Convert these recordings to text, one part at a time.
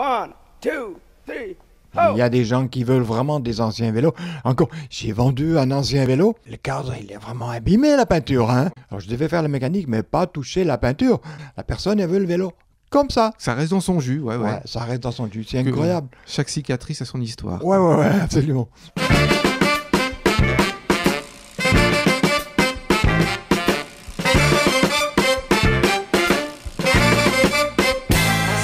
1, 2, 3, oh. Il y a des gens qui veulent vraiment des anciens vélos. Encore, j'ai vendu un ancien vélo. Le cadre, il est vraiment abîmé, la peinture, hein. Alors, je devais faire la mécanique, mais pas toucher la peinture. La personne, elle veut le vélo. Comme ça. Ça reste dans son jus, ouais. Ouais, ça reste dans son jus, c'est incroyable. Chaque cicatrice a son histoire. Ouais, absolument.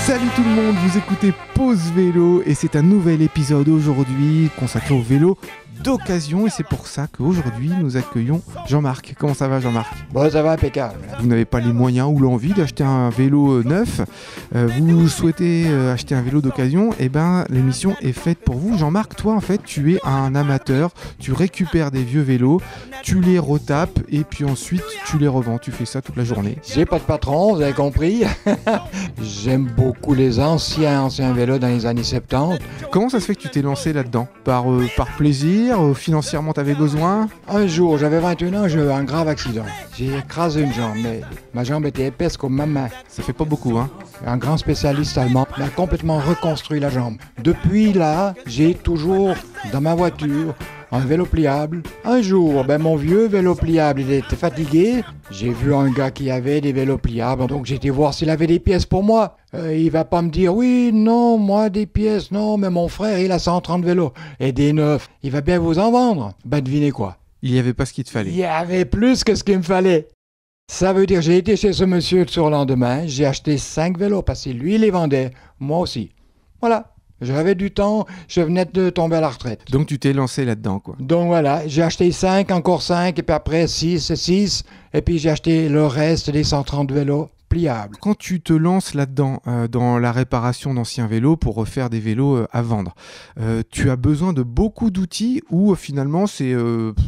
Salut tout le monde, vous écoutez Pause Vélo et c'est un nouvel épisode aujourd'hui consacré au vélo d'occasion et c'est pour ça qu'aujourd'hui nous accueillons Jean-Marc. Comment ça va Jean-Marc ? Bon, ça va impeccable. Vous n'avez pas les moyens ou l'envie d'acheter un vélo neuf, vous souhaitez acheter un vélo d'occasion, et ben l'émission est faite pour vous. Jean-Marc, toi en fait tu es un amateur, tu récupères des vieux vélos, tu les retapes et puis ensuite tu les revends, tu fais ça toute la journée. J'ai pas de patron, vous avez compris. J'aime beaucoup les anciens vélos dans les années 70. Comment ça se fait que tu t'es lancé là-dedans ? Par plaisir ? Financièrement, t'avais besoin? Un jour, j'avais 21 ans, j'ai eu un grave accident. J'ai écrasé une jambe, mais ma jambe était épaisse comme ma main. Ça fait pas beaucoup, hein? Un grand spécialiste allemand m'a complètement reconstruit la jambe. Depuis là, j'ai toujours dans ma voiture un vélo pliable. Un jour, mon vieux vélo pliable, il était fatigué. J'ai vu un gars qui avait des vélos pliables, donc j'ai été voir s'il avait des pièces pour moi. Il va pas me dire, oui, non, moi, des pièces, non, mais mon frère, il a 130 vélos et des neufs. Il va bien vous en vendre. Devinez quoi? Il n'y avait pas ce qu'il te fallait. Il y avait plus que ce qu'il me fallait. Ça veut dire, j'ai été chez ce monsieur sur le lendemain, j'ai acheté 5 vélos parce que lui, il les vendait, moi aussi. Voilà. J'avais du temps, je venais de tomber à la retraite. Donc tu t'es lancé là-dedans, quoi. Donc voilà, j'ai acheté 5, encore 5, et puis après 6, et puis j'ai acheté le reste des 130 vélos pliables. Quand tu te lances là-dedans, dans la réparation d'anciens vélos pour refaire des vélos à vendre, tu as besoin de beaucoup d'outils ou finalement c'est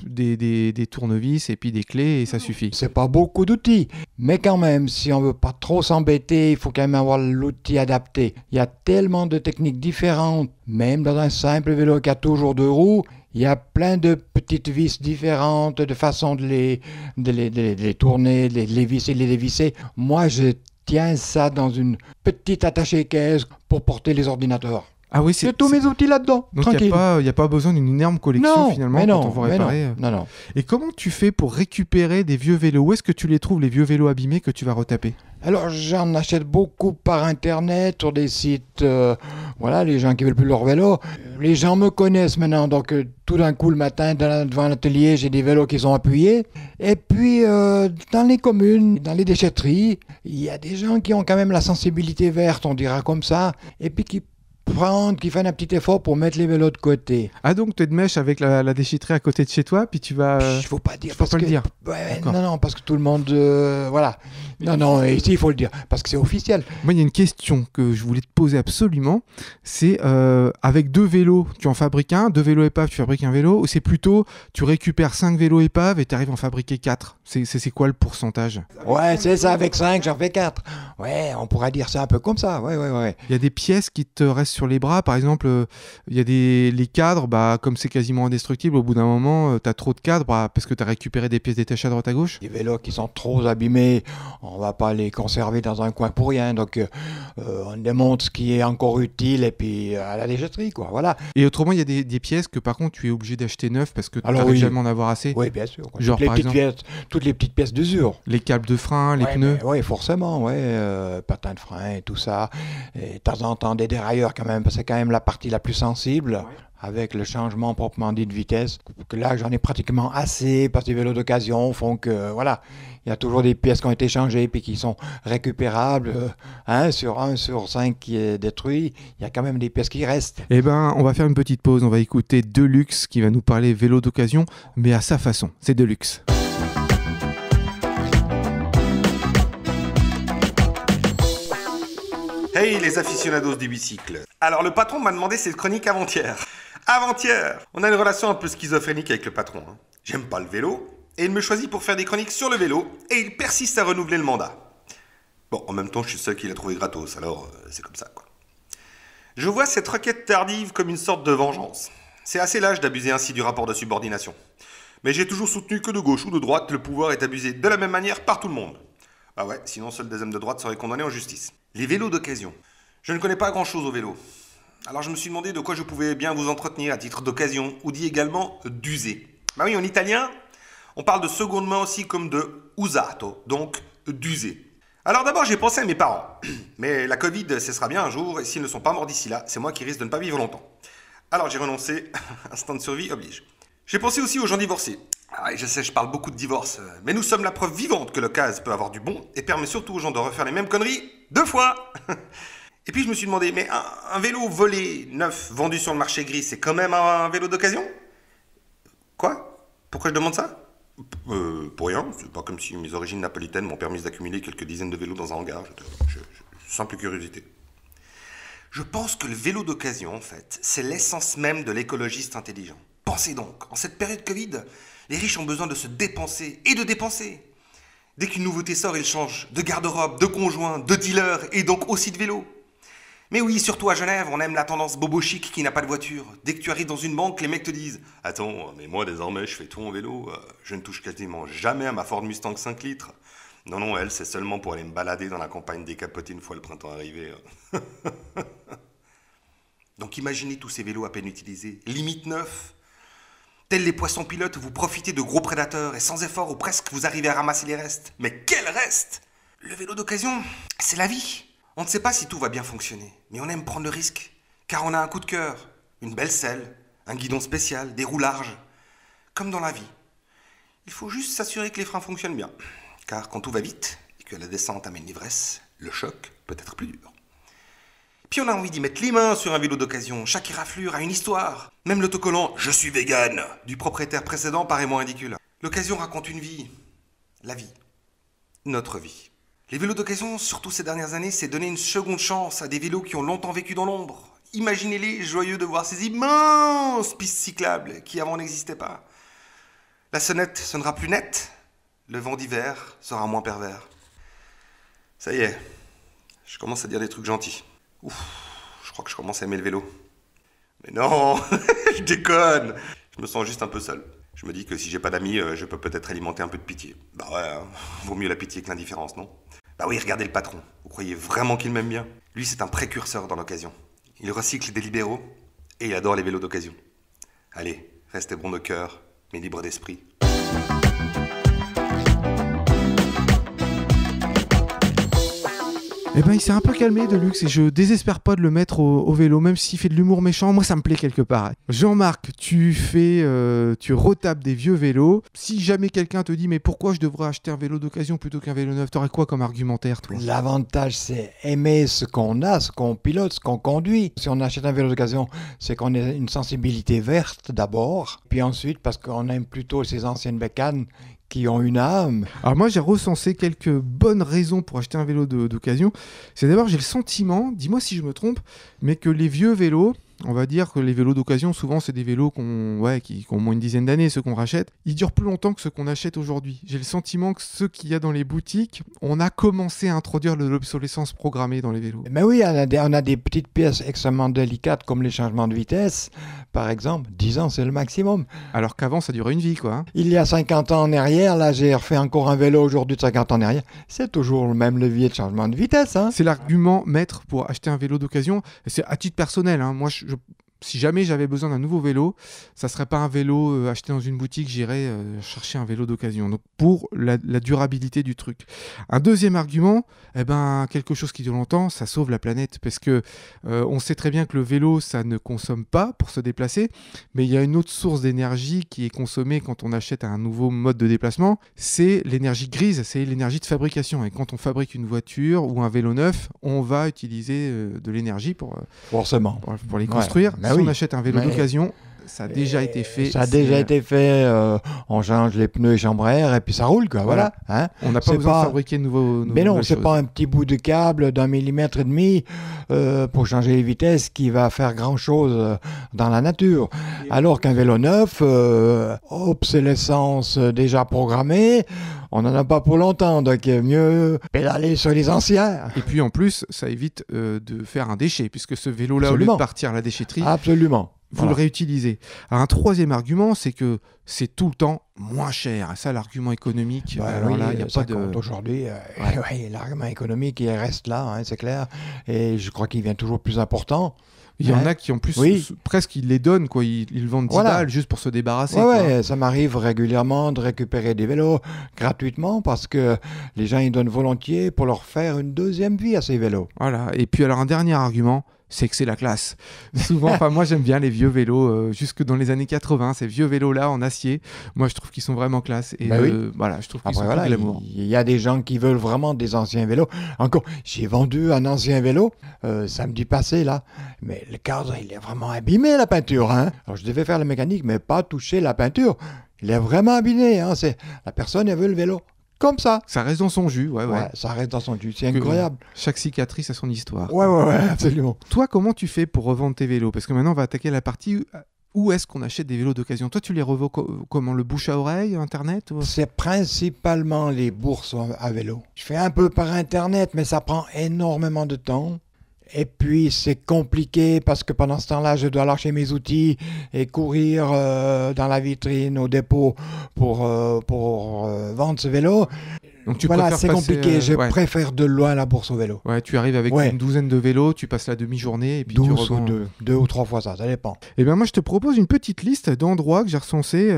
des tournevis et puis des clés et ça suffit? C'est pas beaucoup d'outils, mais quand même, si on veut pas trop s'embêter, il faut quand même avoir l'outil adapté. Il y a tellement de techniques différentes, même dans un simple vélo qui a toujours 2 roues, il y a plein de petites vis différentes, de façons de les tourner, de les visser, de les dévisser. Moi, je tiens ça dans une petite attachée-caisse pour porter les ordinateurs. Ah oui, c'est tous mes outils là-dedans. Donc il n'y a pas besoin d'une énorme collection finalement quand on va réparer. Non. Et comment tu fais pour récupérer des vieux vélos? Où est-ce que tu les trouves, les vieux vélos abîmés que tu vas retaper? Alors j'en achète beaucoup par internet, sur des sites, voilà, les gens qui veulent plus leur vélo. Les gens me connaissent maintenant, donc tout d'un coup le matin devant l'atelier, j'ai des vélos qui sont appuyés. Et puis dans les communes, dans les déchetteries, il y a des gens qui ont quand même la sensibilité verte, on dira comme ça, et puis qui font un petit effort pour mettre les vélos de côté. Ah donc tu es de mèche avec la déchetterie à côté de chez toi, puis tu vas... Il faut pas dire. Faut pas le dire. Ouais, non, parce que tout le monde... voilà. Non, ici il faut le dire, parce que c'est officiel. Moi il y a une question que je voulais te poser absolument, c'est avec 2 vélos, tu en fabriques un, 2 vélos épaves, tu fabriques un vélo, ou c'est plutôt tu récupères 5 vélos épaves et tu arrives à en fabriquer 4? C'est quoi le pourcentage? Ouais, c'est ça, avec 5, j'en fais 4. Ouais, on pourra dire ça un peu comme ça, ouais. Il y a des pièces qui te restent sur les bras, par exemple, il y a les cadres, comme c'est quasiment indestructible, au bout d'un moment, tu as trop de cadres parce que tu as récupéré des pièces détachées à droite à gauche. Les vélos qui sont trop abîmés, on va pas les conserver dans un coin pour rien, donc on démonte ce qui est encore utile et puis à la déchetterie, quoi, voilà. Et autrement, il y a des pièces que par contre, tu es obligé d'acheter neuf parce que tu n'arrives jamais à en avoir assez. Oui, bien sûr. Quoi. Genre, toutes les petites pièces d'usure. Les câbles de frein, les pneus. Oui, forcément, patins de frein et tout ça. Et de temps en temps, des dérailleurs quand même, parce que c'est quand même la partie la plus sensible. Ouais. Avec le changement proprement dit de vitesse, que là j'en ai pratiquement assez parce que les vélos d'occasion font que voilà, il y a toujours des pièces qui ont été changées puis qui sont récupérables, sur 1 sur 5 qui est détruit, il y a quand même des pièces qui restent. Eh ben, on va faire une petite pause, on va écouter DeLux qui va nous parler vélo d'occasion, mais à sa façon, c'est DeLux. Hey les aficionados du bicycle. Alors le patron m'a demandé cette chronique avant-hier. On a une relation un peu schizophrénique avec le patron. Hein. J'aime pas le vélo, et il me choisit pour faire des chroniques sur le vélo, et il persiste à renouveler le mandat. Bon, en même temps, je suis seul qui l'a trouvé gratos, alors c'est comme ça, quoi. Je vois cette requête tardive comme une sorte de vengeance. C'est assez lâche d'abuser ainsi du rapport de subordination. Mais j'ai toujours soutenu que de gauche ou de droite, le pouvoir est abusé de la même manière par tout le monde. Ah ouais, sinon seuls des hommes de droite seraient condamnés en justice. Les vélos d'occasion. Je ne connais pas grand-chose au vélo. Alors je me suis demandé de quoi je pouvais bien vous entretenir à titre d'occasion, ou dit également d'user. Bah oui, en italien, on parle de seconde main aussi comme de usato, donc d'user. Alors d'abord, j'ai pensé à mes parents. Mais la Covid cessera bien un jour, et s'ils ne sont pas morts d'ici là, c'est moi qui risque de ne pas vivre longtemps. Alors j'ai renoncé, instinct de survie oblige. J'ai pensé aussi aux gens divorcés. Ah, et je sais, je parle beaucoup de divorce, mais nous sommes la preuve vivante que l'occasion peut avoir du bon, et permet surtout aux gens de refaire les mêmes conneries 2 fois. Et puis je me suis demandé, mais un vélo volé, neuf, vendu sur le marché gris, c'est quand même un vélo d'occasion? Quoi? Pourquoi je demande ça? Pour rien, c'est pas comme si mes origines napolitaines m'ont permis d'accumuler quelques dizaines de vélos dans un hangar, simple curiosité. Je pense que le vélo d'occasion, en fait, c'est l'essence même de l'écologiste intelligent. Pensez donc, en cette période Covid, les riches ont besoin de se dépenser et de dépenser. Dès qu'une nouveauté sort, ils changent de garde-robe, de conjoint, de dealer et donc aussi de vélo. Mais oui, surtout à Genève, on aime la tendance bobo chic qui n'a pas de voiture. Dès que tu arrives dans une banque, les mecs te disent « Attends, mais moi désormais je fais tout en vélo, je ne touche quasiment jamais à ma Ford Mustang 5 litres. Non, non, elle, c'est seulement pour aller me balader dans la campagne décapotée une fois le printemps arrivé. » Donc imaginez tous ces vélos à peine utilisés, limite neufs. Tels les poissons pilotes, vous profitez de gros prédateurs et sans effort ou presque, vous arrivez à ramasser les restes. Mais quel reste? Le vélo d'occasion, c'est la vie. On ne sait pas si tout va bien fonctionner, mais on aime prendre le risque, car on a un coup de cœur, une belle selle, un guidon spécial, des roues larges. Comme dans la vie, il faut juste s'assurer que les freins fonctionnent bien, car quand tout va vite et que la descente amène l'ivresse, le choc peut être plus dur. Puis on a envie d'y mettre les mains sur un vélo d'occasion, chaque éraflure a une histoire. Même l'autocollant « Je suis vegan » du propriétaire précédent paraît moins ridicule. L'occasion raconte une vie, la vie, notre vie. Les vélos d'occasion, surtout ces dernières années, c'est donner une seconde chance à des vélos qui ont longtemps vécu dans l'ombre. Imaginez-les joyeux de voir ces immenses pistes cyclables qui avant n'existaient pas. La sonnette sonnera plus nette, le vent d'hiver sera moins pervers. Ça y est, je commence à dire des trucs gentils. Ouf, je crois que je commence à aimer le vélo. Mais non, je déconne. Je me sens juste un peu seul. Je me dis que si j'ai pas d'amis, je peux peut-être alimenter un peu de pitié. Bah ouais, hein. Vaut mieux la pitié que l'indifférence, non? Bah oui, regardez le patron. Vous croyez vraiment qu'il m'aime bien? Lui, c'est un précurseur dans l'occasion. Il recycle des libéraux et il adore les vélos d'occasion. Allez, restez bons de cœur, mais libres d'esprit. Eh ben, il s'est un peu calmé, DeLux, et je désespère pas de le mettre au vélo, même s'il fait de l'humour méchant. Moi, ça me plaît quelque part. Jean-Marc, tu retapes des vieux vélos. Si jamais quelqu'un te dit, mais pourquoi je devrais acheter un vélo d'occasion plutôt qu'un vélo neuf, t'aurais quoi comme argumentaire, toi? L'avantage, c'est aimer ce qu'on a, ce qu'on pilote, ce qu'on conduit. Si on achète un vélo d'occasion, c'est qu'on a une sensibilité verte d'abord, puis ensuite, parce qu'on aime plutôt ces anciennes bécanes qui ont une âme. Alors moi, j'ai recensé quelques bonnes raisons pour acheter un vélo d'occasion. C'est d'abord, j'ai le sentiment, dis-moi si je me trompe, mais que les vieux vélos, on va dire que les vélos d'occasion, souvent, c'est des vélos qui ont moins une dizaine d'années, ceux qu'on rachète. Ils durent plus longtemps que ceux qu'on achète aujourd'hui. J'ai le sentiment que ceux qu'il y a dans les boutiques, on a commencé à introduire l'obsolescence programmée dans les vélos. Mais oui, on a des petites pièces extrêmement délicates, comme les changements de vitesse, par exemple. 10 ans, c'est le maximum. Alors qu'avant, ça durait une vie, quoi. Il y a 50 ans en arrière, là, j'ai refait encore un vélo aujourd'hui de 50 ans en arrière. C'est toujours le même levier de changement de vitesse, hein. C'est l'argument maître pour acheter un vélo d'occasion. C'est à titre personnel, hein. Moi, si jamais j'avais besoin d'un nouveau vélo, ça ne serait pas un vélo acheté dans une boutique, j'irais chercher un vélo d'occasion. Donc pour la durabilité du truc. Un deuxième argument, quelque chose qui dure longtemps, ça sauve la planète. Parce que on sait très bien que le vélo, ça ne consomme pas pour se déplacer. Mais il y a une autre source d'énergie qui est consommée quand on achète un nouveau mode de déplacement. C'est l'énergie grise, c'est l'énergie de fabrication. Et quand on fabrique une voiture ou un vélo neuf, on va utiliser de l'énergie pour les construire. Ouais. Si on achète un vélo d'occasion, ça a déjà été fait. Ça a déjà été fait, on change les pneus et chambre à air et puis ça roule, quoi, voilà. Hein, on n'a pas besoin de fabriquer de nouveaux Mais non, c'est pas un petit bout de câble d'un 1,5 mm pour changer les vitesses qui va faire grand-chose dans la nature. Alors qu'un vélo neuf, obsolescence déjà programmée, on n'en a pas pour longtemps, donc mieux pédaler sur les anciens. Et puis en plus, ça évite de faire un déchet, puisque ce vélo-là, au lieu de partir à la déchetterie, vous le réutilisez. Alors, un troisième argument, c'est que c'est tout le temps moins cher. Et ça, l'argument économique, bah, alors oui, là, il n'y a pas de... Aujourd'hui, ouais, l'argument économique, il reste là, hein, c'est clair. Et je crois qu'il devient toujours plus important. Il y en a qui en plus presque ils les donnent quoi, ils vendent 10 balles juste pour se débarrasser. Ouais, ça m'arrive régulièrement de récupérer des vélos gratuitement parce que les gens ils donnent volontiers pour leur faire une deuxième vie à ces vélos. Voilà, et puis alors un dernier argument, c'est que c'est la classe. Souvent, enfin moi j'aime bien les vieux vélos, jusque dans les années 80, ces vieux vélos-là en acier, moi je trouve qu'ils sont vraiment classe. Et ben voilà, je trouve qu'ils sont de l'amour. Il y a des gens qui veulent vraiment des anciens vélos. Encore, j'ai vendu un ancien vélo samedi passé là, mais le cadre il est vraiment abîmé la peinture. Hein. Alors je devais faire la mécanique, mais pas toucher la peinture. Il est vraiment abîmé. Hein. La personne elle veut le vélo. Comme ça. Ça reste dans son jus, ouais. Ça reste dans son jus, c'est incroyable. Chaque cicatrice a son histoire. Ouais, absolument. Toi, comment tu fais pour revendre tes vélos? Parce que maintenant, on va attaquer la partie où est-ce qu'on achète des vélos d'occasion. Toi, tu les revends comment? Le bouche à oreille, Internet ou... C'est principalement les bourses à vélo. Je fais un peu par Internet, mais ça prend énormément de temps. Et puis, c'est compliqué parce que pendant ce temps-là, je dois lâcher mes outils et courir dans la vitrine, au dépôt pour vendre ce vélo. Donc tu voilà, c'est compliqué. Je préfère de loin la bourse au vélo. Ouais, tu arrives avec une douzaine de vélos, tu passes la demi-journée et puis tu revends. Deux ou trois fois ça, ça dépend. Et bien moi, je te propose une petite liste d'endroits que j'ai recensés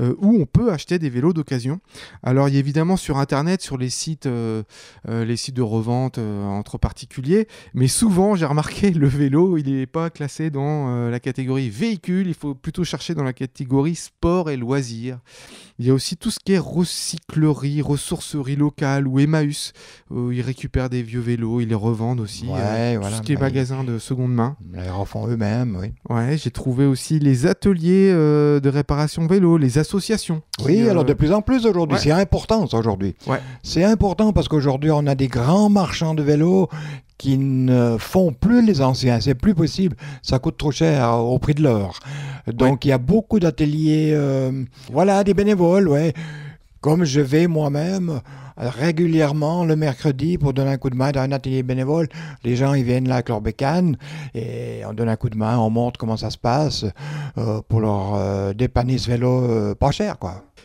où on peut acheter des vélos d'occasion. Alors, il y a évidemment sur Internet, sur les sites de revente entre particuliers, mais souvent, j'ai remarqué, le vélo, il n'est pas classé dans la catégorie véhicule. Il faut plutôt chercher dans la catégorie sport et loisirs. Il y a aussi tout ce qui est recyclerie, ressourcerie locale ou Emmaüs, où ils récupèrent des vieux vélos, ils les revendent aussi. Voilà, tout ce qui est magasin de seconde main. Ils refont eux-mêmes, Ouais, j'ai trouvé aussi les ateliers de réparation vélo, les associations. Oui, alors de plus en plus aujourd'hui, c'est important ça aujourd'hui. C'est important parce qu'aujourd'hui, on a des grands marchands de vélos qui ne font plus les anciens. C'est plus possible. Ça coûte trop cher au prix de l'heure. Donc, il y a beaucoup d'ateliers, des bénévoles, Comme je vais moi-même régulièrement le mercredi pour donner un coup de main dans un atelier bénévole. Les gens, ils viennent là avec leur bécane et on donne un coup de main, on montre comment ça se passe pour leur dépanner ce vélo pas cher,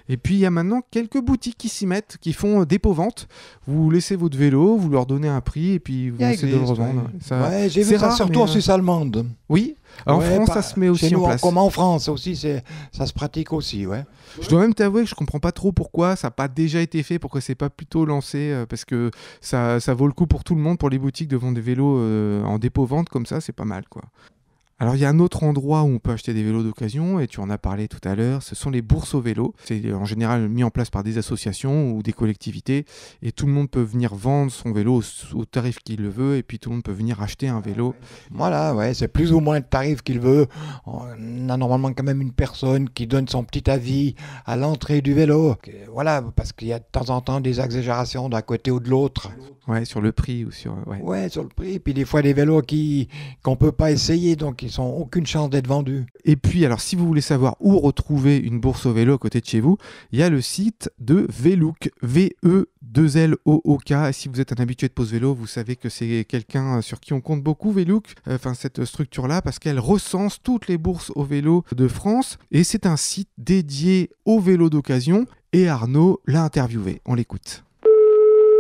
Et puis, il y a maintenant quelques boutiques qui s'y mettent, qui font dépôt-vente. Vous laissez votre vélo, vous leur donnez un prix et puis vous essayez de le revendre. Ouais, j'ai vu ça surtout en Suisse allemande. Oui, en France, ça se met aussi en place. Comme en France aussi, ça se pratique aussi, Je dois même t'avouer que je ne comprends pas trop pourquoi ça n'a pas déjà été fait, pourquoi c'est pas plutôt lancé, parce que ça vaut le coup pour tout le monde, pour les boutiques de vendre des vélos en dépôt-vente, comme ça, c'est pas mal, Alors, il y a un autre endroit où on peut acheter des vélos d'occasion, et tu en as parlé tout à l'heure, ce sont les bourses au vélo. C'est en général mis en place par des associations ou des collectivités, et tout le monde peut venir vendre son vélo au tarif qu'il le veut, et puis tout le monde peut venir acheter un vélo. Voilà, c'est plus ou moins le tarif qu'il veut. On a normalement quand même une personne qui donne son petit avis à l'entrée du vélo. Voilà, parce qu'il y a de temps en temps des exagérations d'un côté ou de l'autre. Ouais, sur le prix ou sur... Ouais, sur le prix, puis des fois des vélos qu'on peut pas essayer, donc ils n'ont aucune chance d'être vendus. Et puis, alors, si vous voulez savoir où retrouver une bourse au vélo à côté de chez vous, il y a le site de Vélook, V-E-2-L-O-O-K. Et si vous êtes un habitué de Pause Vélo, vous savez que c'est quelqu'un sur qui on compte beaucoup, Vélook, cette structure-là, parce qu'elle recense toutes les bourses au vélo de France. Et c'est un site dédié au vélo d'occasion. Et Arnaud l'a interviewé. On l'écoute.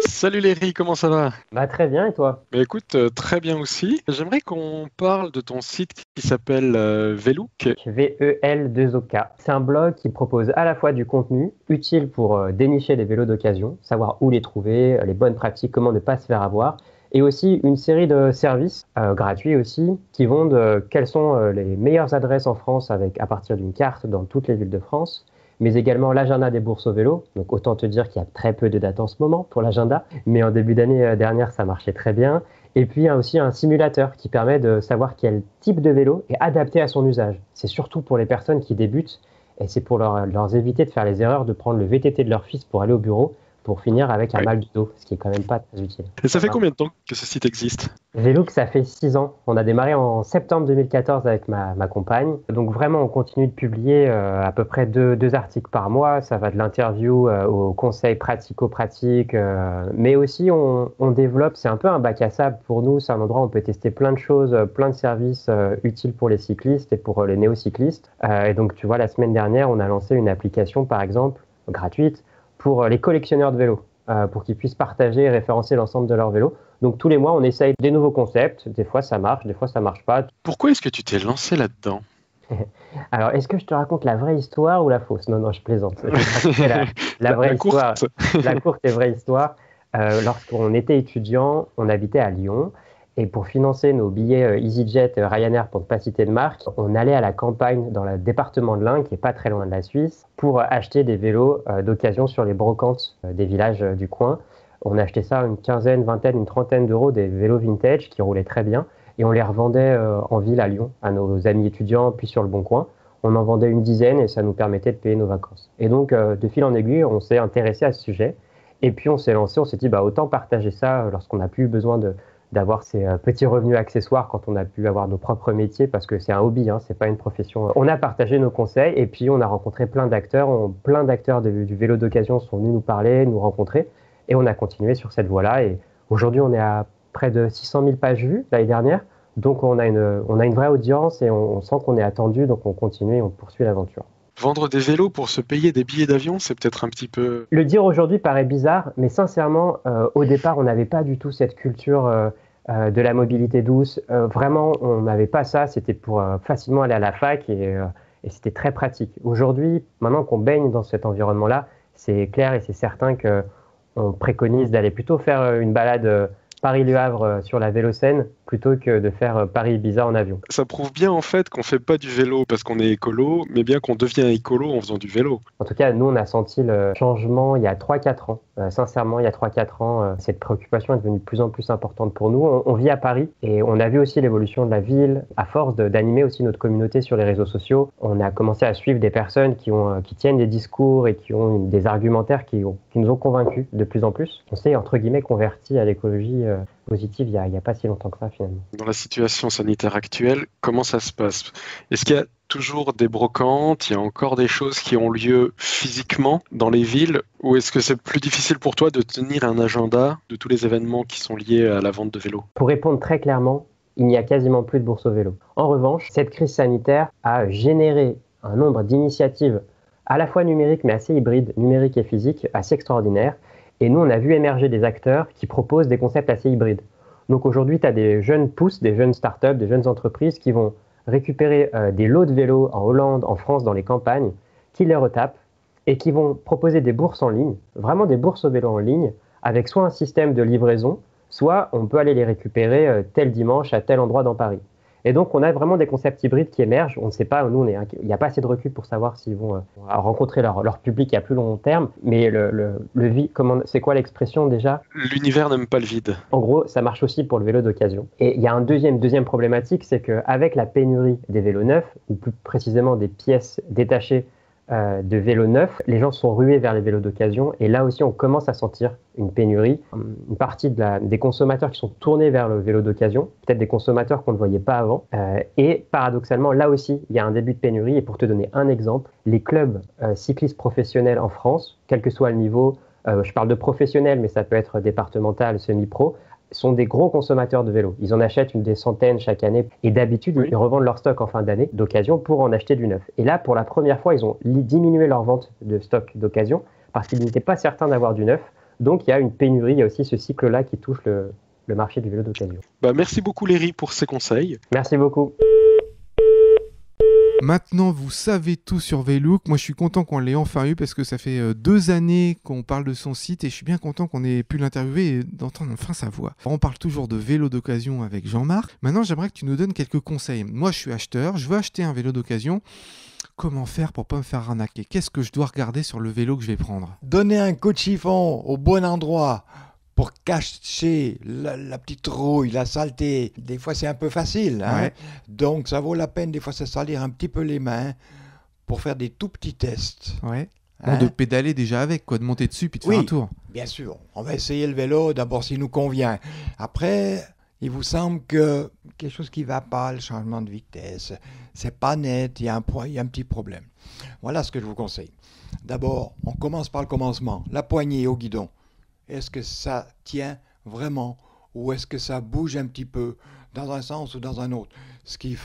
Salut Léry, comment ça va? Très bien, et toi? Écoute, très bien aussi. J'aimerais qu'on parle de ton site qui s'appelle Vélook. V-E-L-2-O-K. C'est un blog qui propose à la fois du contenu utile pour dénicher les vélos d'occasion, savoir où les trouver, les bonnes pratiques, comment ne pas se faire avoir, et aussi une série de services gratuits aussi qui vont de quelles sont les meilleures adresses en France à partir d'une carte dans toutes les villes de France, mais également l'agenda des bourses au vélo. Donc autant te dire qu'il y a très peu de dates en ce moment pour l'agenda, mais en début d'année dernière, ça marchait très bien. Et puis il y a aussi un simulateur qui permet de savoir quel type de vélo est adapté à son usage. C'est surtout pour les personnes qui débutent, et c'est pour leur éviter de faire les erreurs de prendre le VTT de leur fils pour aller au bureau, pour finir avec un mal de dos, ce qui est quand même pas très utile. Et ça fait combien de temps que ce site existe? Vélook, ça fait 6 ans. On a démarré en septembre 2014 avec ma compagne. Donc vraiment, on continue de publier à peu près deux articles par mois. Ça va de l'interview aux conseils pratico-pratiques. Mais aussi, on développe, c'est un peu un bac à sable pour nous. C'est un endroit où on peut tester plein de choses, plein de services utiles pour les cyclistes et pour les néo-cyclistes. Et donc, tu vois, la semaine dernière, on a lancé une application, par exemple, gratuite, pour les collectionneurs de vélos, pour qu'ils puissent partager et référencer l'ensemble de leurs vélos. Donc tous les mois, on essaye des nouveaux concepts. Des fois, ça marche, des fois, ça marche pas. Pourquoi est-ce que tu t'es lancé là-dedans? Alors, est-ce que je te raconte la vraie histoire ou la fausse? Non, je plaisante. La vraie histoire. La courte et vraie histoire. Lorsqu'on était étudiant, on habitait à Lyon. Et pour financer nos billets EasyJet, Ryanair, pour ne pas citer de marque, on allait à la campagne dans le département de l'Ain, qui est pas très loin de la Suisse, pour acheter des vélos d'occasion sur les brocantes des villages du coin. On achetait ça une quinzaine, vingtaine, une trentaine d'euros, des vélos vintage qui roulaient très bien. Et on les revendait en ville à Lyon, à nos amis étudiants, puis sur le Bon Coin. On en vendait une dizaine et ça nous permettait de payer nos vacances. Et donc, de fil en aiguille, on s'est intéressé à ce sujet. Et puis, on s'est lancé, on s'est dit, autant partager ça lorsqu'on n'a plus besoin d'avoir ces petits revenus accessoires quand on a pu avoir nos propres métiers, parce que c'est un hobby, c'est pas une profession. On a partagé nos conseils et puis on a rencontré plein d'acteurs. Plein d'acteurs du vélo d'occasion sont venus nous parler, nous rencontrer, et on a continué sur cette voie-là. Et aujourd'hui, on est à près de 600 000 pages vues l'année dernière. Donc on a une vraie audience et on sent qu'on est attendu, donc on continue et on poursuit l'aventure. Vendre des vélos pour se payer des billets d'avion, c'est peut-être un petit peu... Le dire aujourd'hui paraît bizarre, mais sincèrement, au départ, on n'avait pas du tout cette culture de la mobilité douce. Vraiment, on n'avait pas ça. C'était pour facilement aller à la fac et c'était très pratique. Aujourd'hui, maintenant qu'on baigne dans cet environnement-là, c'est clair et c'est certain qu'on préconise d'aller plutôt faire une balade... Paris-Le Havre sur la Vélocène plutôt que de faire Paris-Ibiza en avion. Ça prouve bien en fait qu'on ne fait pas du vélo parce qu'on est écolo, mais bien qu'on devient écolo en faisant du vélo. En tout cas, nous, on a senti le changement il y a 3-4 ans. Sincèrement, il y a 3-4 ans, cette préoccupation est devenue de plus en plus importante pour nous. On vit à Paris et on a vu aussi l'évolution de la ville à force d'animer aussi notre communauté sur les réseaux sociaux. On a commencé à suivre des personnes qui tiennent des discours et qui ont des argumentaires qui nous ont convaincus de plus en plus. On s'est entre guillemets convertis à l'écologie positive il n'y a pas si longtemps que ça finalement. Dans la situation sanitaire actuelle, comment ça se passe? Est-ce qu'il y a toujours des brocantes? Il y a encore des choses qui ont lieu physiquement dans les villes? Ou est-ce que c'est plus difficile pour toi de tenir un agenda de tous les événements qui sont liés à la vente de vélos? Pour répondre très clairement, il n'y a quasiment plus de bourse au vélo. En revanche, cette crise sanitaire a généré un nombre d'initiatives à la fois numériques mais assez hybrides, numériques et physiques, assez extraordinaires. Et nous, on a vu émerger des acteurs qui proposent des concepts assez hybrides. Donc aujourd'hui, tu as des jeunes pousses, des jeunes startups, des jeunes entreprises qui vont récupérer des lots de vélos en Hollande, en France, dans les campagnes, qui les retapent et qui vont proposer des bourses en ligne, vraiment des bourses au vélo en ligne, avec soit un système de livraison, soit on peut aller les récupérer tel dimanche à tel endroit dans Paris. Et donc, on a vraiment des concepts hybrides qui émergent. On ne sait pas, nous, il n'y a pas assez de recul pour savoir s'ils vont rencontrer leur public à plus long terme. Mais le vide, c'est quoi l'expression déjà? L'univers n'aime pas le vide. En gros, ça marche aussi pour le vélo d'occasion. Et il y a une deuxième problématique, c'est qu'avec la pénurie des vélos neufs, ou plus précisément des pièces détachées de vélos neufs, les gens sont rués vers les vélos d'occasion. Et là aussi, on commence à sentir une pénurie. Une partie des consommateurs qui sont tournés vers le vélo d'occasion, peut-être des consommateurs qu'on ne voyait pas avant. Et paradoxalement, là aussi, il y a un début de pénurie. Et pour te donner un exemple, les clubs cyclistes professionnels en France, quel que soit le niveau, je parle de professionnels, mais ça peut être départemental, semi-pro, sont des gros consommateurs de vélos. Ils en achètent des centaines chaque année et d'habitude, ils revendent leur stock en fin d'année d'occasion pour en acheter du neuf. Et là, pour la première fois, ils ont diminué leur vente de stock d'occasion parce qu'ils n'étaient pas certains d'avoir du neuf. Donc, il y a une pénurie, il y a aussi ce cycle-là qui touche le marché du vélo d'occasion. Merci beaucoup Léry pour ces conseils. Merci beaucoup. Maintenant, vous savez tout sur Vélook. Moi, je suis content qu'on l'ait enfin eu parce que ça fait 2 années qu'on parle de son site et je suis bien content qu'on ait pu l'interviewer et d'entendre enfin sa voix. On parle toujours de vélo d'occasion avec Jean-Marc. Maintenant, j'aimerais que tu nous donnes quelques conseils. Moi, je suis acheteur, je veux acheter un vélo d'occasion. Comment faire pour pas me faire arnaquer? Qu'est-ce que je dois regarder sur le vélo que je vais prendre? Donner un coup de chiffon au bon endroit pour cacher la petite rouille, la saleté. Des fois, c'est un peu facile. Donc, ça vaut la peine, des fois, de salir un petit peu les mains pour faire des tout petits tests. Bon, de pédaler déjà avec, quoi, de monter dessus puis de faire un tour. Bien sûr. On va essayer le vélo d'abord s'il nous convient. Après, il vous semble que quelque chose qui ne va pas, le changement de vitesse, c'est pas net, il y a un petit problème. Voilà ce que je vous conseille. D'abord, on commence par le commencement, la poignée au guidon. Est-ce que ça tient vraiment ou est-ce que ça bouge un petit peu dans un sens ou dans un autre? Ce qui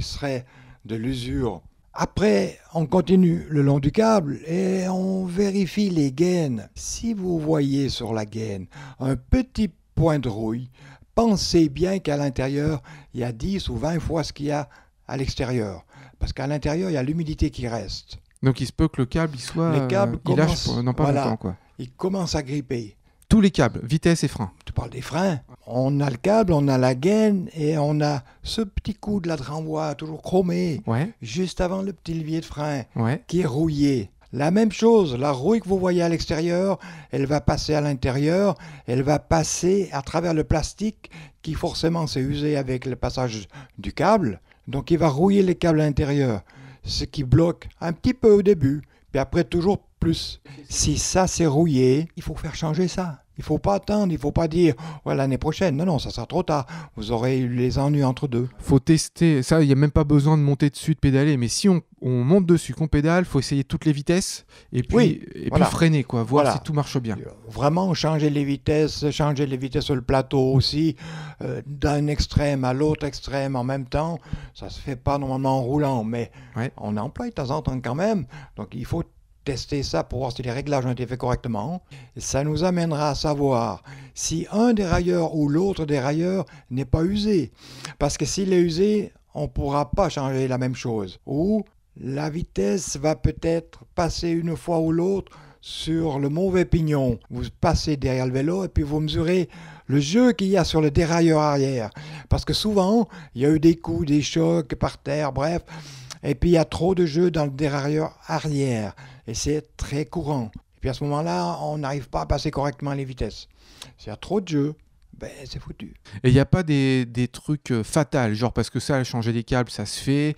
serait de l'usure. Après, on continue le long du câble et on vérifie les gaines. Si vous voyez sur la gaine un petit point de rouille, pensez bien qu'à l'intérieur, il y a 10 ou 20 fois ce qu'il y a à l'extérieur. Parce qu'à l'intérieur, il y a l'humidité qui reste. Donc il se peut que le câble, il soit... Les câbles commencent, il lâche dans pas longtemps, quoi. Il commence à gripper. Tous les câbles, vitesse et frein. Tu parles des freins. On a le câble, on a la gaine et on a ce petit coup de la renvoi toujours chromé, juste avant le petit levier de frein qui est rouillé. La même chose, la rouille que vous voyez à l'extérieur, elle va passer à l'intérieur, elle va passer à travers le plastique qui forcément s'est usé avec le passage du câble. Donc il va rouiller les câbles à l'intérieur, ce qui bloque un petit peu au début, puis après toujours plus. Si ça s'est rouillé, il faut faire changer ça. Il ne faut pas attendre, il ne faut pas dire ouais, l'année prochaine. Non, non, ça sera trop tard. Vous aurez eu les ennuis entre deux. Il faut tester. Ça, il n'y a même pas besoin de monter dessus, de pédaler. Mais si on monte dessus, qu'on pédale, il faut essayer toutes les vitesses et puis, puis freiner, quoi, voir si tout marche bien. Vraiment, changer les vitesses sur le plateau aussi, d'un extrême à l'autre extrême en même temps. Ça ne se fait pas normalement en roulant, mais on emploie de temps en temps quand même. Donc, il faut tester ça pour voir si les réglages ont été faits correctement. Ça nous amènera à savoir si un dérailleur ou l'autre dérailleur n'est pas usé. Parce que s'il est usé, on ne pourra pas changer la même chose. Ou la vitesse va peut-être passer une fois ou l'autre sur le mauvais pignon. Vous passez derrière le vélo et puis vous mesurez le jeu qu'il y a sur le dérailleur arrière. Parce que souvent, il y a eu des coups, des chocs par terre, bref. Et puis il y a trop de jeu dans le dérailleur arrière. Et c'est très courant. Et puis à ce moment-là, on n'arrive pas à passer correctement les vitesses. S'il y a trop de jeu, ben, c'est foutu. Et il n'y a pas des trucs fatals, genre parce que ça, changer les câbles, ça se fait,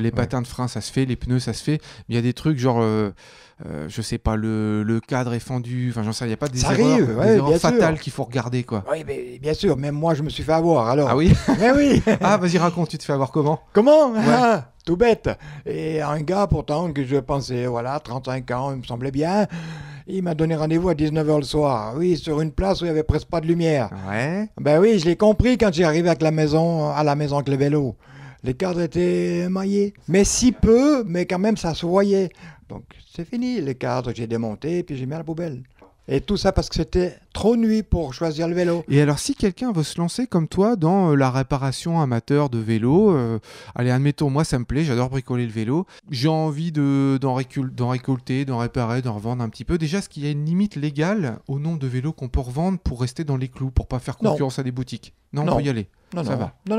les patins de frein, ça se fait, les pneus, ça se fait. Mais il y a des trucs genre, je sais pas, le cadre est fendu, enfin j'en sais, il n'y a pas des erreurs fatales qu'il faut regarder, quoi. Oui, mais, bien sûr, même moi, je me suis fait avoir, alors. Ah oui? Mais oui. Ah, vas-y, raconte, tu te fais avoir comment? Comment? Tout bête. Et un gars, pourtant, que je pensais, 35 ans, il me semblait bien, il m'a donné rendez-vous à 19h le soir. Oui, sur une place où il n'y avait presque pas de lumière. Ouais. Ben oui, je l'ai compris quand j'ai arrivé à la maison avec le vélo. Les cadres étaient maillés. Mais si peu, mais quand même, ça se voyait. Donc, c'est fini. Les cadres, j'ai démonté, puis j'ai mis à la poubelle. Et tout ça parce que c'était trop nuit pour choisir le vélo. Et alors, si quelqu'un veut se lancer comme toi dans la réparation amateur de vélo, allez, admettons, moi, ça me plaît, j'adore bricoler le vélo. J'ai envie d'en récolter, d'en réparer, d'en revendre un petit peu. Déjà, est-ce qu'il y a une limite légale au nombre de vélos qu'on peut revendre pour rester dans les clous, pour ne pas faire concurrence à des boutiques? Non, on peut y aller. Non,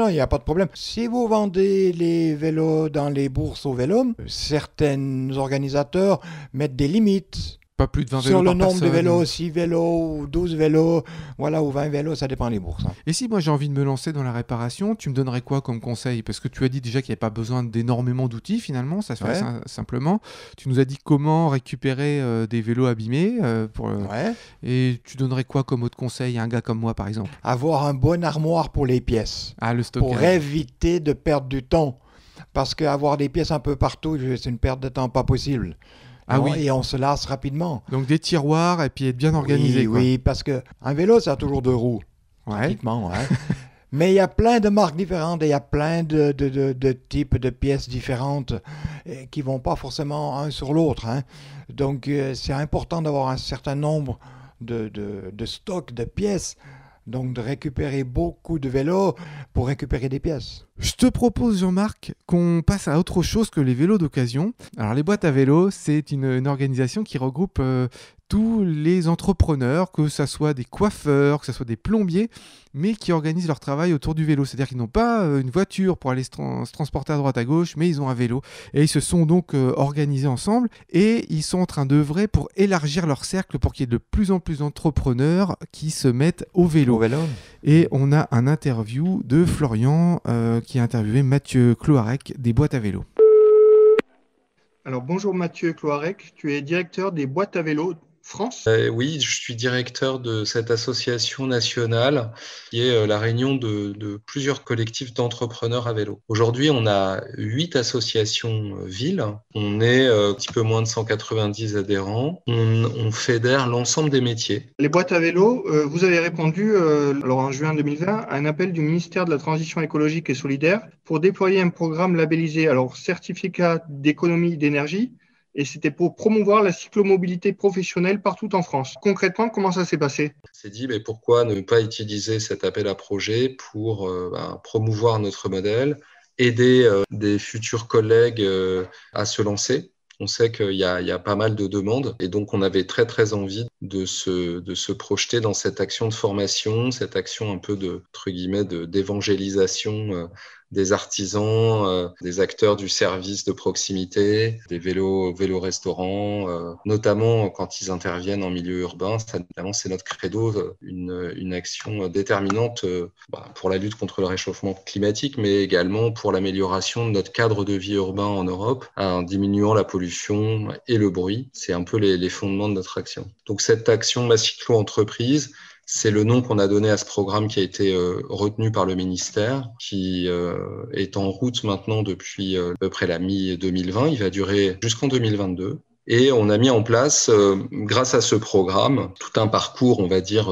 il n'y a pas de problème. Si vous vendez les vélos dans les bourses au vélo, certains organisateurs mettent des limites. Pas plus de 20 vélos par personne. Sur le nombre de vélos, 6 vélos, 12 vélos, ou 20 vélos, ça dépend des bourses. Et si moi j'ai envie de me lancer dans la réparation, tu me donnerais quoi comme conseil? Parce que tu as dit déjà qu'il n'y avait pas besoin d'énormément d'outils finalement, ça se fait simplement. Tu nous as dit comment récupérer des vélos abîmés. Et tu donnerais quoi comme autre conseil à un gars comme moi par exemple? Avoir un bon armoire pour les pièces. Ah, le stockage. Pour éviter de perdre du temps. Parce qu'avoir des pièces un peu partout, c'est une perte de temps pas possible. Ah oui. Et on se lasse rapidement. Donc des tiroirs et puis être bien organisé. Oui, parce qu'un vélo, ça a toujours deux roues. Pratiquement, mais il y a plein de marques différentes et il y a plein de types de pièces différentes qui ne vont pas forcément un sur l'autre. Donc c'est important d'avoir un certain nombre de stocks de pièces. Donc de récupérer beaucoup de vélos pour récupérer des pièces. Je te propose, Jean-Marc, qu'on passe à autre chose que les vélos d'occasion. Alors les boîtes à vélo, c'est une organisation qui regroupe tous les entrepreneurs, que ce soit des coiffeurs, que ce soit des plombiers, mais qui organisent leur travail autour du vélo. C'est-à-dire qu'ils n'ont pas une voiture pour aller se transporter à droite à gauche, mais ils ont un vélo. Et ils se sont donc organisés ensemble et ils sont en train d'œuvrer pour élargir leur cercle pour qu'il y ait de plus en plus d'entrepreneurs qui se mettent au vélo. Et on a un interview de Florian qui a interviewé Mathieu Cloarec des Boîtes à Vélo. Alors bonjour Mathieu Cloarec, tu es directeur des Boîtes à Vélo France. Oui, je suis directeur de cette association nationale qui est la réunion de plusieurs collectifs d'entrepreneurs à vélo. Aujourd'hui, on a 8 associations villes. On est un petit peu moins de 190 adhérents. On fédère l'ensemble des métiers. Les boîtes à vélo, vous avez répondu alors en juin 2020 à un appel du ministère de la Transition écologique et solidaire pour déployer un programme labellisé alors certificat d'économie d'énergie. Et c'était pour promouvoir la cyclomobilité professionnelle partout en France. Concrètement, comment ça s'est passé? On s'est dit, mais pourquoi ne pas utiliser cet appel à projet pour promouvoir notre modèle, aider des futurs collègues à se lancer. On sait qu'il y a pas mal de demandes et donc on avait très envie de se projeter dans cette action de formation, cette action un peu de, entre guillemets, d'évangélisation des artisans, des acteurs du service de proximité, des vélos-restaurants, notamment quand ils interviennent en milieu urbain. Ça, évidemment, c'est notre credo, une action déterminante pour la lutte contre le réchauffement climatique, mais également pour l'amélioration de notre cadre de vie urbain en Europe, en diminuant la pollution et le bruit. C'est un peu les fondements de notre action. Donc cette action Massiclo-entreprise, c'est le nom qu'on a donné à ce programme qui a été retenu par le ministère, qui est en route maintenant depuis à peu près la mi-2020. Il va durer jusqu'en 2022. Et on a mis en place, grâce à ce programme, tout un parcours, on va dire,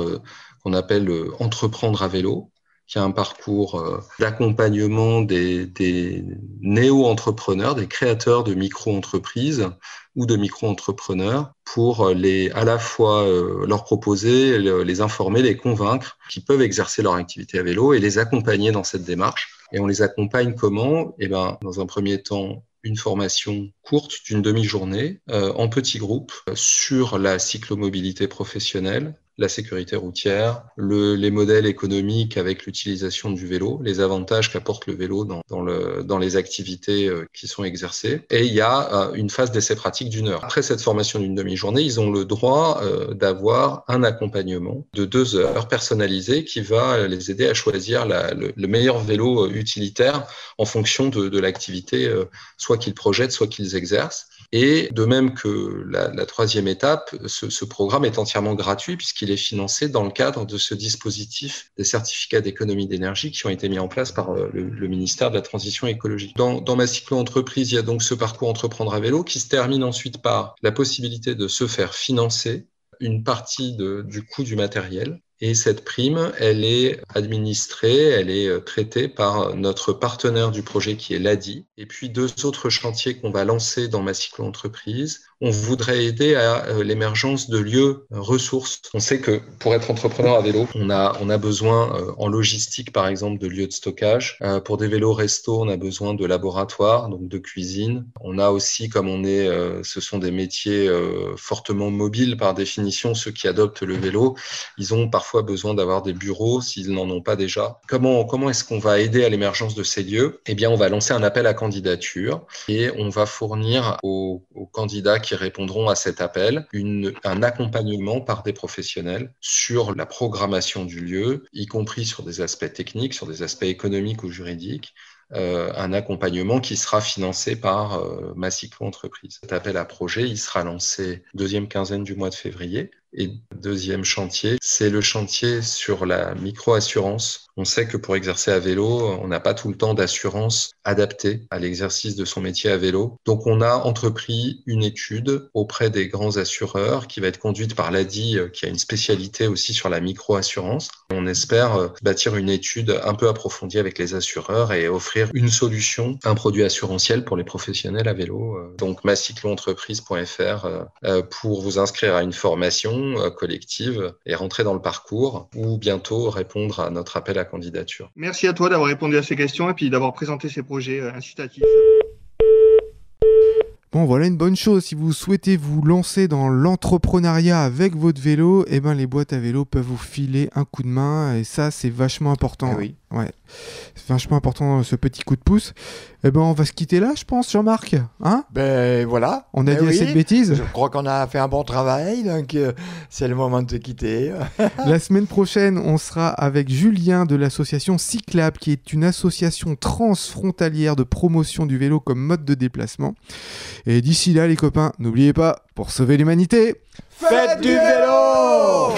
qu'on appelle « entreprendre à vélo », qui a un parcours d'accompagnement des néo-entrepreneurs, des créateurs de micro-entreprises ou de micro-entrepreneurs pour à la fois leur proposer, les informer, les convaincre qu'ils peuvent exercer leur activité à vélo et les accompagner dans cette démarche. Et on les accompagne comment? Eh ben, dans un premier temps, une formation courte d'une demi-journée en petits groupes sur la cyclomobilité professionnelle, la sécurité routière, les modèles économiques avec l'utilisation du vélo, les avantages qu'apporte le vélo dans les activités qui sont exercées. Et il y a une phase d'essai pratique d'une heure. Après cette formation d'une demi-journée, ils ont le droit d'avoir un accompagnement de 2 heures personnalisé qui va les aider à choisir le meilleur vélo utilitaire en fonction de l'activité, soit qu'ils projettent, soit qu'ils exercent. Et de même que la troisième étape, ce programme est entièrement gratuit puisqu'il est financé dans le cadre de ce dispositif des certificats d'économie d'énergie qui ont été mis en place par le ministère de la Transition écologique. Dans Massiclo-entreprise, il y a donc ce parcours entreprendre à vélo qui se termine ensuite par la possibilité de se faire financer une partie du coût du matériel. Et cette prime, elle est administrée, elle est traitée par notre partenaire du projet qui est l'ADI. Et puis 2 autres chantiers qu'on va lancer dans Massiclo-entreprise. On voudrait aider à l'émergence de lieux ressources. On sait que pour être entrepreneur à vélo, on a besoin en logistique, par exemple, de lieux de stockage. Pour des vélos resto, on a besoin de laboratoires, donc de cuisine. On a aussi, comme ce sont des métiers fortement mobiles par définition, ceux qui adoptent le vélo, ils ont parfois besoin d'avoir des bureaux s'ils n'en ont pas déjà. Comment est-ce qu'on va aider à l'émergence de ces lieux? Eh bien, on va lancer un appel à candidature et on va fournir aux candidats qui répondront à cet appel un accompagnement par des professionnels sur la programmation du lieu, y compris sur des aspects techniques, sur des aspects économiques ou juridiques. Un accompagnement qui sera financé par Massiclo-entreprise. Cet appel à projet, il sera lancé deuxième quinzaine du mois de février. Et deuxième chantier, c'est le chantier sur la micro-assurance. On sait que pour exercer à vélo, on n'a pas tout le temps d'assurance adaptée à l'exercice de son métier à vélo. Donc on a entrepris une étude auprès des grands assureurs qui va être conduite par l'ADI, qui a une spécialité aussi sur la micro-assurance. On espère bâtir une étude un peu approfondie avec les assureurs et offrir une solution, un produit assurantiel pour les professionnels à vélo. Donc massiclo-entreprise.fr pour vous inscrire à une formation collective et rentrer dans le parcours ou bientôt répondre à notre appel à candidature. Merci à toi d'avoir répondu à ces questions et puis d'avoir présenté ces projets incitatifs. Bon, voilà une bonne chose. Si vous souhaitez vous lancer dans l'entrepreneuriat avec votre vélo, les boîtes à vélo peuvent vous filer un coup de main et ça, c'est vachement important. Ah oui. Ouais, c'est vachement important ce petit coup de pouce. Eh ben on va se quitter là, je pense, Jean-Marc. Hein ? Ben voilà. On a dit assez de bêtises. Je crois qu'on a fait un bon travail, donc c'est le moment de te quitter. La semaine prochaine, on sera avec Julien de l'association Cyclab, qui est une association transfrontalière de promotion du vélo comme mode de déplacement. Et d'ici là, les copains, n'oubliez pas, pour sauver l'humanité, faites du vélo !